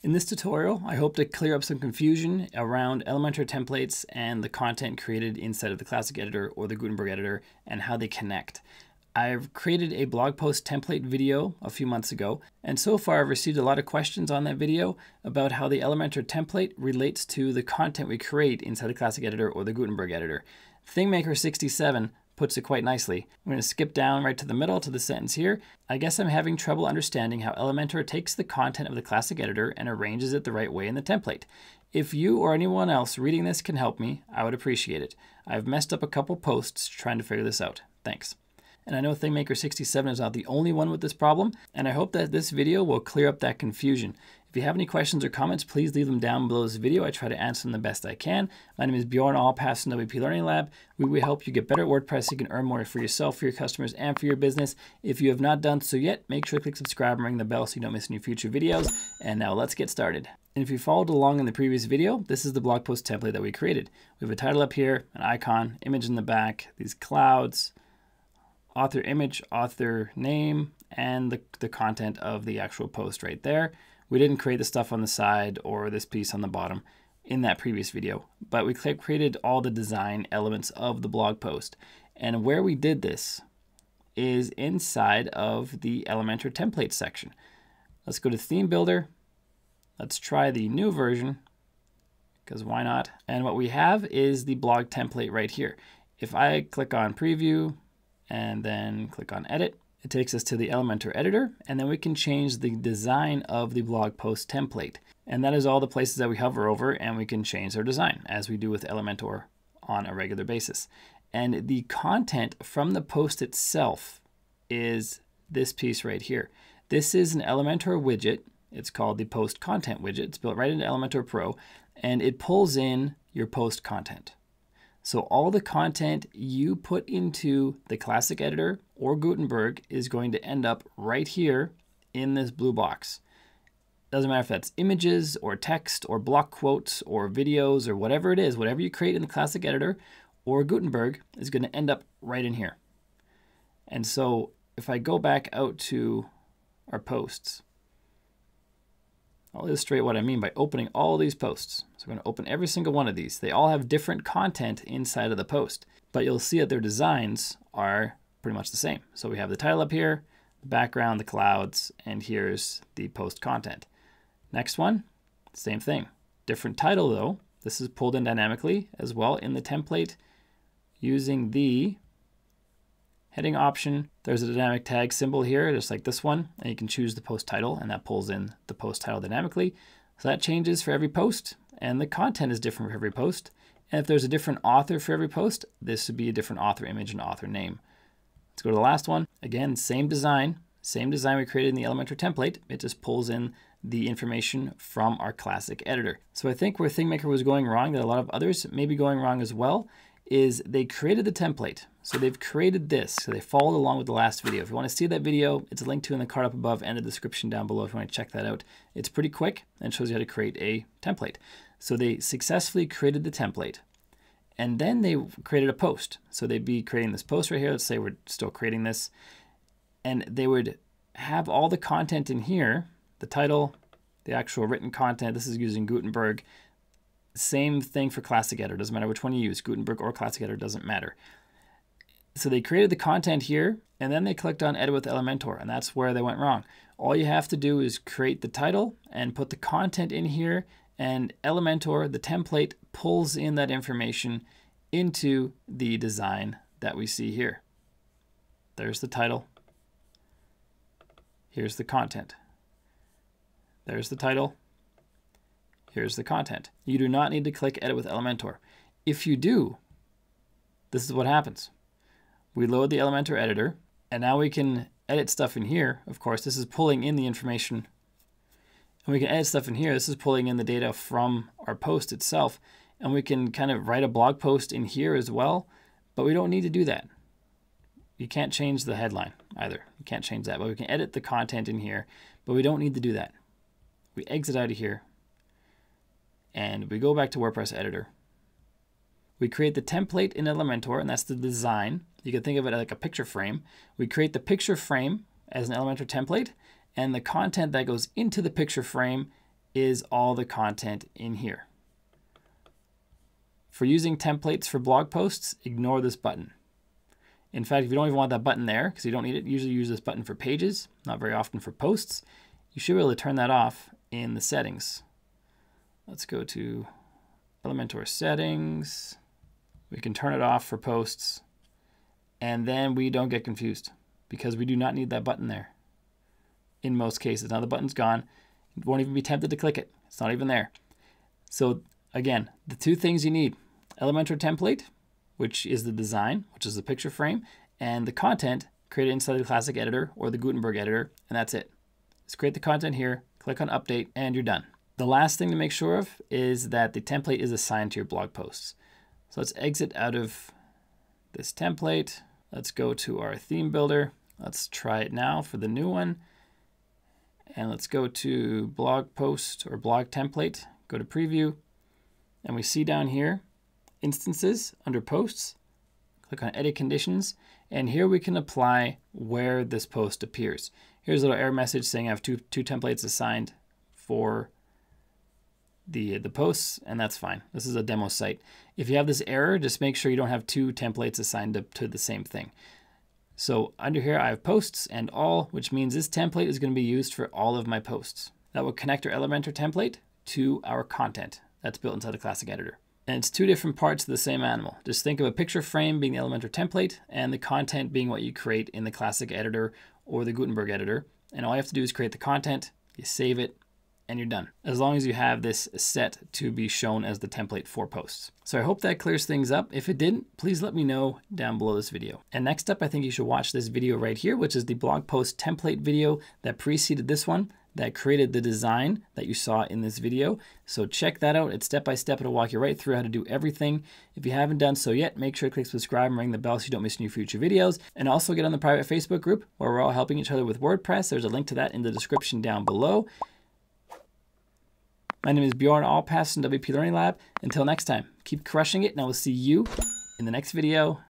In this tutorial, I hope to clear up some confusion around Elementor templates and the content created inside of the Classic Editor or the Gutenberg Editor and how they connect. I've created a blog post template video a few months ago, and so far I've received a lot of questions on that video about how the Elementor template relates to the content we create inside the Classic Editor or the Gutenberg Editor. ThingMaker67 puts it quite nicely. I'm going to skip down right to the middle to the sentence here. I guess I'm having trouble understanding how Elementor takes the content of the Classic Editor and arranges it the right way in the template. If you or anyone else reading this can help me, I would appreciate it. I've messed up a couple posts trying to figure this out. Thanks. And I know ThingMaker67 is not the only one with this problem, and I hope that this video will clear up that confusion. If you have any questions or comments, please leave them down below this video. I try to answer them the best I can. My name is Bjorn Allpass from WP Learning Lab. We will help you get better at WordPress so you can earn more for yourself, for your customers, and for your business. If you have not done so yet, make sure to click subscribe and ring the bell so you don't miss any future videos. And now let's get started. And if you followed along in the previous video, this is the blog post template that we created. We have a title up here, an icon, image in the back, these clouds, author image, author name, and the content of the actual post right there. We didn't create the stuff on the side or this piece on the bottom in that previous video, but we created all the design elements of the blog post. And where we did this is inside of the Elementor template section. Let's go to Theme Builder. Let's try the new version, because why not? And what we have is the blog template right here. If I click on Preview, and then click on Edit, it takes us to the Elementor Editor, and then we can change the design of the blog post template. And that is all the places that we hover over, and we can change their design, as we do with Elementor on a regular basis. And the content from the post itself is this piece right here. This is an Elementor widget. It's called the Post Content widget. It's built right into Elementor Pro, and it pulls in your post content. So all the content you put into the Classic Editor or Gutenberg is going to end up right here in this blue box. Doesn't matter if that's images or text or block quotes or videos or whatever it is, whatever you create in the Classic Editor or Gutenberg is going to end up right in here. And so if I go back out to our posts, I'll illustrate what I mean by opening all these posts. So we're going to open every single one of these. They all have different content inside of the post, but you'll see that their designs are pretty much the same. So we have the title up here, the background, the clouds, and here's the post content. Next one, same thing. Different title though. This is pulled in dynamically as well in the template using the heading option. There's a dynamic tag symbol here, just like this one, and you can choose the post title, and that pulls in the post title dynamically. So that changes for every post, and the content is different for every post. And if there's a different author for every post, this would be a different author image and author name. Let's go to the last one. Again, same design we created in the Elementor template. It just pulls in the information from our Classic Editor. So I think where ThingMaker was going wrong, that a lot of others may be going wrong as well, is they created the template. So they've created this, so they followed along with the last video. If you want to see that video, it's linked to in the card up above and the description down below if you want to check that out. It's pretty quick and shows you how to create a template. So they successfully created the template, and then they created a post. So they'd be creating this post right here. Let's say we're still creating this, and they would have all the content in here, the title, the actual written content. This is using Gutenberg. Same thing for Classic Editor, doesn't matter which one you use, Gutenberg or Classic Editor, doesn't matter. So they created the content here, and then they clicked on Edit with Elementor, and that's where they went wrong. All you have to do is create the title and put the content in here, and Elementor, the template, pulls in that information into the design that we see here. There's the title. Here's the content. There's the title. Here's the content. You do not need to click Edit with Elementor. If you do, this is what happens. We load the Elementor Editor, and now we can edit stuff in here. Of course, this is pulling in the information, and we can edit stuff in here. This is pulling in the data from our post itself, and we can kind of write a blog post in here as well, but we don't need to do that. You can't change the headline either. You can't change that, but we can edit the content in here, but we don't need to do that. We exit out of here, and we go back to WordPress Editor. We create the template in Elementor, and that's the design. You can think of it like a picture frame. We create the picture frame as an Elementor template, and the content that goes into the picture frame is all the content in here. For using templates for blog posts, ignore this button. In fact, if you don't even want that button there, because you don't need it, usually use this button for pages, not very often for posts. You should be able to turn that off in the settings. Let's go to Elementor settings. We can turn it off for posts, and then we don't get confused because we do not need that button there in most cases. Now the button's gone. You won't even be tempted to click it. It's not even there. So again, the two things you need, Elementor template, which is the design, which is the picture frame, and the content created inside the Classic Editor or the Gutenberg Editor, and that's it. Just create the content here, click on Update, and you're done. The last thing to make sure of is that the template is assigned to your blog posts. So let's exit out of this template. Let's go to our Theme Builder. Let's try it now for the new one. And let's go to blog post or blog template, go to preview, and we see down here instances under posts. Click on edit conditions, and here we can apply where this post appears. Here's a little error message saying I have two templates assigned for the posts, and that's fine. This is a demo site. If you have this error, just make sure you don't have two templates assigned to the same thing. So under here I have posts and all, which means this template is going to be used for all of my posts. That will connect our Elementor template to our content that's built inside the Classic Editor. And it's two different parts of the same animal. Just think of a picture frame being the Elementor template and the content being what you create in the Classic Editor or the Gutenberg Editor. And all you have to do is create the content, you save it, and you're done. As long as you have this set to be shown as the template for posts. So I hope that clears things up. If it didn't, please let me know down below this video. And next up, I think you should watch this video right here, which is the blog post template video that preceded this one, that created the design that you saw in this video. So check that out. It's step-by-step. It'll walk you right through how to do everything. If you haven't done so yet, make sure to click subscribe and ring the bell so you don't miss new future videos. And also get on the private Facebook group where we're all helping each other with WordPress. There's a link to that in the description down below. My name is Bjorn Allpass from WP Learning Lab. Until next time, keep crushing it, and I will see you in the next video.